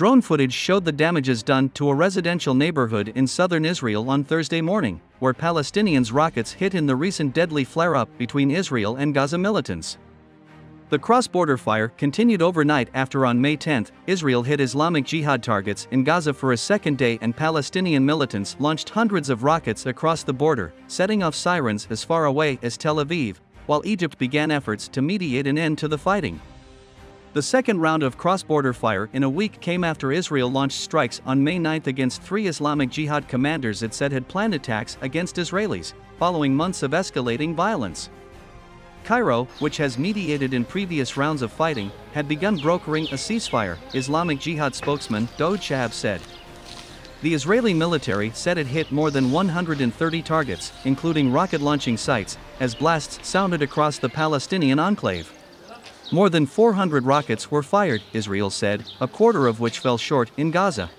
Drone footage showed the damages done to a residential neighborhood in southern Israel on Thursday morning, where Palestinians' rockets hit in the recent deadly flare-up between Israel and Gaza militants. The cross-border fire continued overnight after on May 10, Israel hit Islamic Jihad targets in Gaza for a second day and Palestinian militants launched hundreds of rockets across the border, setting off sirens as far away as Tel Aviv, while Egypt began efforts to mediate an end to the fighting. The second round of cross-border fire in a week came after Israel launched strikes on May 9 against three Islamic Jihad commanders it said had planned attacks against Israelis, following months of escalating violence. Cairo, which has mediated in previous rounds of fighting, had begun brokering a ceasefire, Islamic Jihad spokesman Daoud Shahab said. The Israeli military said it hit more than 130 targets, including rocket-launching sites, as blasts sounded across the Palestinian enclave. More than 400 rockets were fired, Israel said, a quarter of which fell short in Gaza.